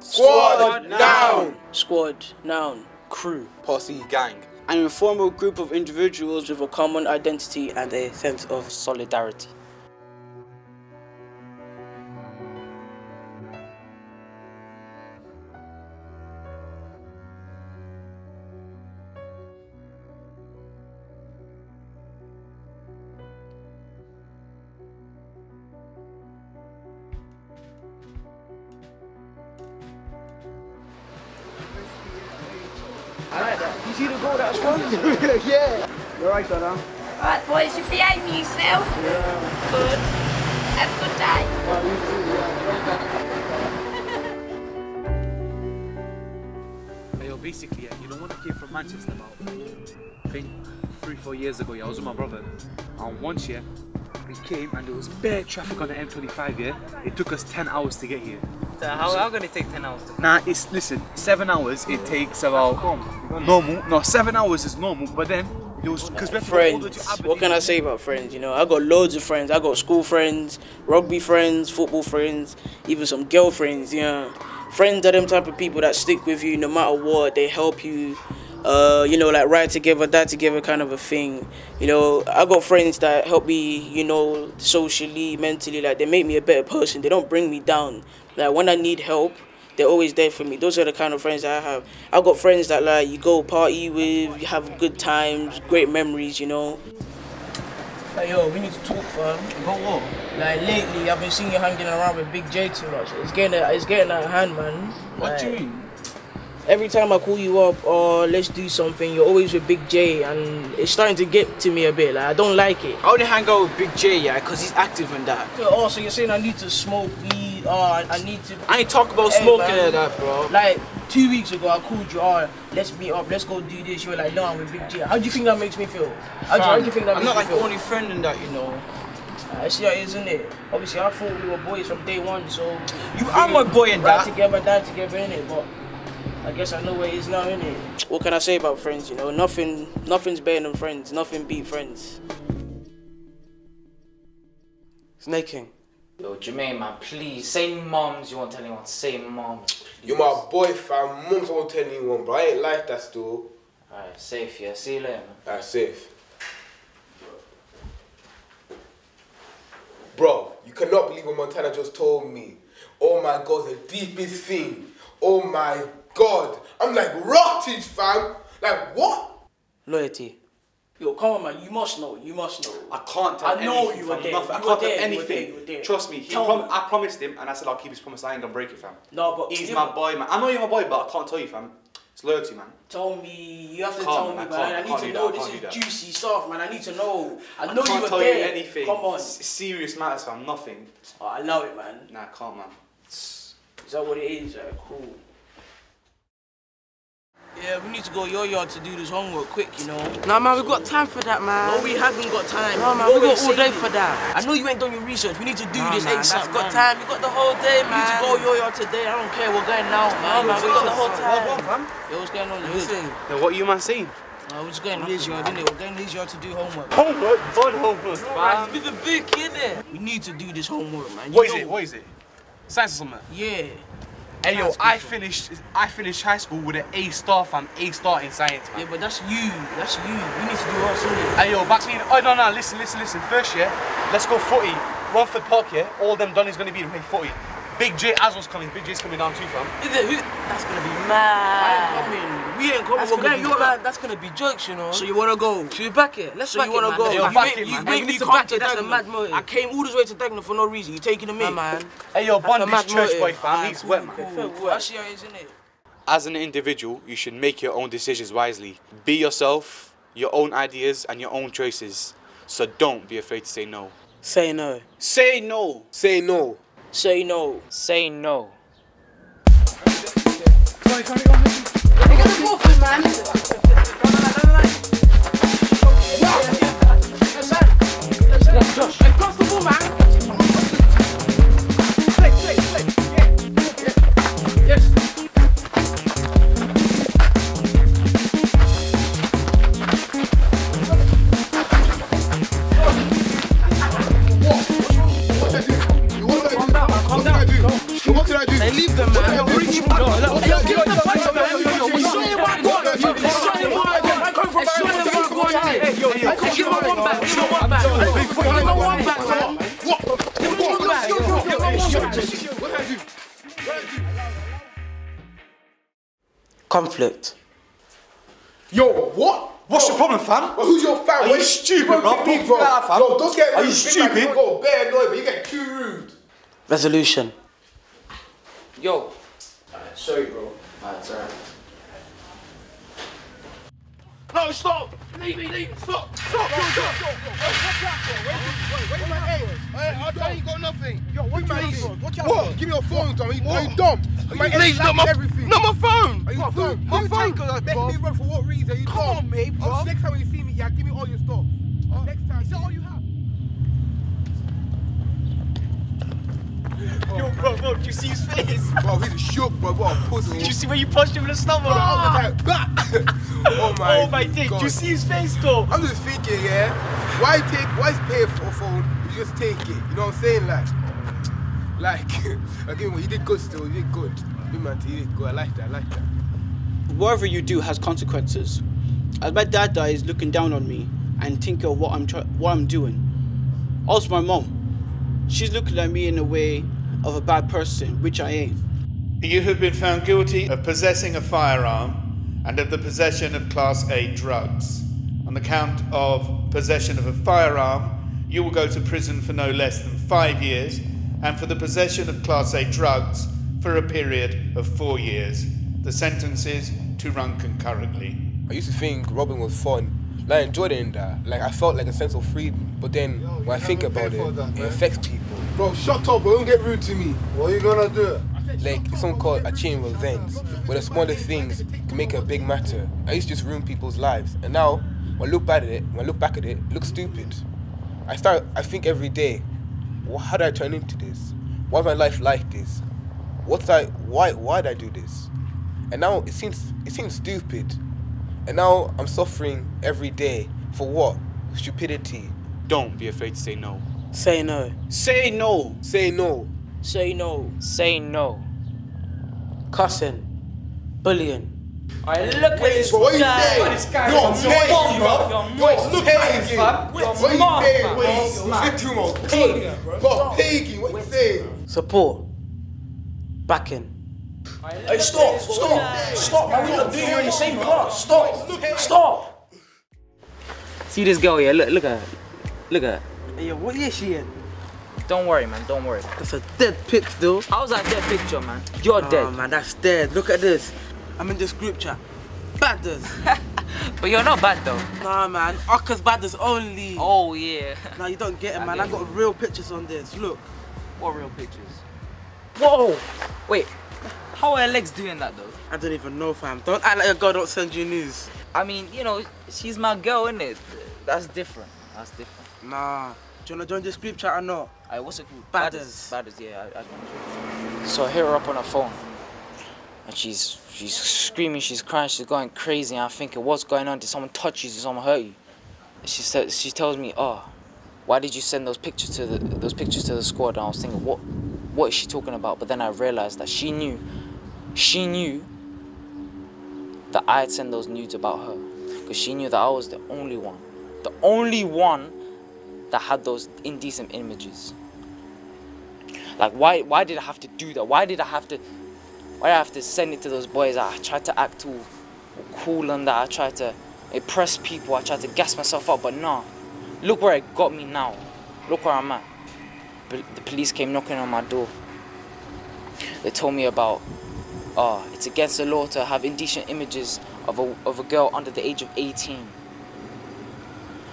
Squad noun. Squad, noun, crew, posse, gang. An informal group of individuals with a common identity and a sense of solidarity. I like that. You see the goal that was coming? Yeah. You're right, Donna. Alright, boys, you behave yourself. Yeah. Good. Have a good day. Well, you too, yeah. Yo, basically, yeah, you know when I came from Manchester about, I think, 3 or 4 years ago, yeah, I was with my brother. And once, yeah, we came and there was bare traffic on the M25, yeah? It took us 10 hours to get here. So how can it take 10 hours? Nah, it's, listen, 7 hours it takes about normal. No, 7 hours is normal, but then it was because we're friends. What can I say about friends? You know, I got loads of friends. I got school friends, rugby friends, football friends, even some girlfriends. You know, friends are them type of people that stick with you no matter what. They help you. You know, like ride together, die together kind of a thing. You know, I got friends that help me, you know, socially, mentally, like they make me a better person. They don't bring me down. Like when I need help, they're always there for me. Those are the kind of friends that I have. I got friends that like you go party with, you have good times, great memories, you know. Like, yo, we need to talk, fam. About what? Like lately, I've been seeing you hanging around with Big J too much. It's getting out of hand, man. What like, do you mean? Every time I call you up or let's do something, you're always with Big J and it's starting to get to me a bit, like I don't like it. I only hang out with Big J, yeah, because he's active and that. Oh, so you're saying I need to smoke weed, oh, I need to... I ain't talk about smoking and that, bro. Like, 2 weeks ago I called you, oh, let's meet up, let's go do this, you were like, no, I'm with Big J. How do you think that makes me feel? How do you think that makes me feel? I'm not like the only friend in that, you know. I see how it is, isn't it? Obviously, I thought we were boys from day one, so... You are my boy in that. Ride together, die together, innit, but... I guess I know where he is now, innit? What can I say about friends, you know? Nothing's better than friends. Nothing beat friends. Snaking. Yo, Jermaine, man, please. Say mums you won't tell anyone. Say mums. You're my boy, fam. Mums I won't tell anyone, but I ain't like that still. Alright, safe, yeah. See you later, man. Alright, safe. Bro, you cannot believe what Montana just told me. Oh my God, the deepest thing. Oh my God, I'm like rotted, fam. Like what? Loyalty. Yo, come on, man. You must know. You must know. I can't tell anything. I know you were there. I can't tell anything. Trust me. I promised him, and I said I'll keep his promise. I ain't gonna break it, fam. No, but he's my boy, man. I know you're my boy, but I can't tell you, fam. It's loyalty, man. Tell me. You have to tell me, man. I need to know. This is juicy stuff, man. I need to know. I know you were there. I can't tell you anything. Come on. Serious matters, fam. Nothing. Oh, I love it, man. Nah, I can't, man. Is that what it is? Cool. Yeah, we need to go to your yard to do this homework quick, you know. Nah, man, we've got time for that, man. No, we haven't got time. No, man, we've got all day for that. I know you ain't done your research. We need to do this ASAP. We've got time. We've got the whole day, man. We need to go to your yard today. I don't care. We're going now, man. We've got the whole time. Yo, what's going on? Yo, what are you, man, saying? I was going to his yard, innit? We're going to his yard to do homework. Homework? Bad homework, man. It's a big, innit? We need to do this homework, man. What is it? What is it? Science or something? Yeah. Hey yo, I finished high school with an A-star, fam. A-star in science, man. Yeah, but that's you. That's you. You need to do us, innit? Hey yo, back me in. Oh no, listen. First year, let's go footy. Romford Park, yeah. All them done is gonna be to play footy. Big J Azwell's coming. Big J's coming down too, fam. Is it who? That's gonna be mad. I ain't coming. We ain't coming. That's gonna be jokes, you know. So you wanna go? Should we back it? Let's back it, man. So you wanna go? You make me come to Dagenham. That's a mad motive. I came all this way to Dagenham for no reason. You taking a minute, man. Hey yo, Bond, this church boy, fam. He's wet, man. That's how it is, innit? As an individual, you should make your own decisions wisely. Be yourself, your own ideas, and your own choices. So don't be afraid to say no. Say no. Say no. Say no. Say no. Say no. Across the ball, man. Play. Yes. Calm down. So what did I do? Hey, leave them, man. What did I do? Conflict. Yo, what? What's your problem, fam? Well, who's your fam? Are you stupid, bro? Yo, don't get rude. Are you stupid? You got bare annoyed, but you get too rude. Resolution. Yo. Sorry, bro. That's alright. No, stop! Leave me, leave me! Stop! Stop! Yo, stop! Wait, I ain't got nothing. Yo, what? Give me your phone, dumb. Are you dumb? Please, not my phone. Not my phone. Are you dumb? My phone. Let me run for what reason? Are you dumb? Come on, mate, bro. Next time when you see me, yeah, give me all your stuff. Next time. Is that all you have? Yo, bro, did you see his face? Bro, he's shook, bro. What a pussy. Did you see when you punched him in the stomach? Bro, I was like, oh my dick. Did you see his face, though? I'm just thinking, yeah. Why pay for a phone if you just take it? You know what I'm saying? Like, again, well, you did good still. You did good. You did good. I like that. I like that. Whatever you do has consequences. As my dad dies looking down on me and thinking of what I'm doing. Also, my mom. She's looking at me in a way of a bad person, which I ain't. You have been found guilty of possessing a firearm and of the possession of Class A drugs. On the count of possession of a firearm, you will go to prison for no less than 5 years, and for the possession of Class A drugs for a period of 4 years. The sentences to run concurrently. I used to think robbing was fun. Like, I enjoyed it in that. Like, I felt like a sense of freedom. But then, when I think about it, it affects people. Bro, shut up, bro. Don't get rude to me. What are you gonna do? Like, it's something called a chain of events, where the smaller things can make a big matter. I used to just ruin people's lives. And now, when I look back at it, it looks stupid. I think every day, well, how did I turn into this? Why is my life like this? Why did I do this? And now, it seems stupid. And now I'm suffering every day for what? Stupidity. Don't be afraid to say no. Say no. Say no. Say no. Say no. Say no. Cussing. Bullying. I look at this guy. What you saying? You're amazing, bro. You're look at him, fam. What you saying? What you saying? You're pagan. What you saying? Support. Backing. Hey, stop, man, we're not doing here in the same class, stop! See this girl here, look at her, look at her. Yeah, what year is she in? Don't worry, man, don't worry. That's a dead pic, dude. How's that dead picture, man? You're dead. Oh, man, that's dead, look at this. I'm in this group chat. Badders. But you're not bad, though. Nah, man, Ucker's badders only. Oh, yeah. Nah, you don't get it, man, I got real pictures on this, look. What real pictures? Whoa! Wait. How are her legs doing that though? I don't even know, fam. Don't act like a girl don't send you news. I mean, you know, she's my girl, innit? That's different. That's different. Nah. Do you want to join this group chat or not? Aye, what's it called? Badders. Badders, yeah. I so I hit her up on her phone. And she's screaming, she's crying, she's going crazy. And I'm thinking, what's going on? Did someone touch you? Did someone hurt you? She tells me, oh, why did you send those pictures to the squad? And I was thinking, what is she talking about? But then I realized that she knew that I had sent those nudes about her, because she knew that I was the only one that had those indecent images. Like, why did I have to do that? Why did I have to send it to those boys? I tried to act all cool and that. I tried to impress people. I tried to gas myself up, but nah. Look where it got me now. Look where I'm at. But the police came knocking on my door. They told me about, it's against the law to have indecent images of a girl under the age of 18.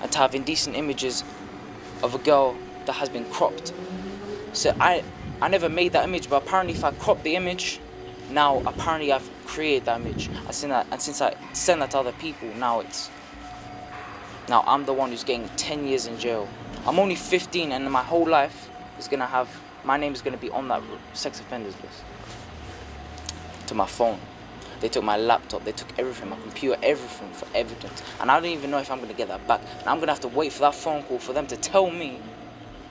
And to have indecent images of a girl that has been cropped. So I never made that image, but apparently if I cropped the image, now apparently I've created that image. I seen that, and since I send that to other people, now I'm the one who's getting 10 years in jail. I'm only 15 and my whole life is gonna have, my name is gonna be on that sex offenders list. To my phone. They took my laptop, they took everything, my computer, everything for evidence. And I don't even know if I'm gonna get that back. And I'm gonna have to wait for that phone call for them to tell me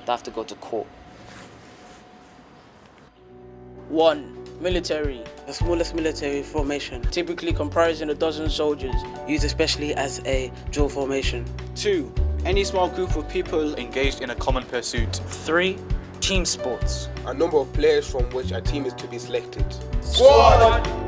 that I have to go to court. 1. Military. The smallest military formation, typically comprising a dozen soldiers, used especially as a drill formation. 2. Any small group of people engaged in a common pursuit. 3. Team sports. A number of players from which a team is to be selected. Squad!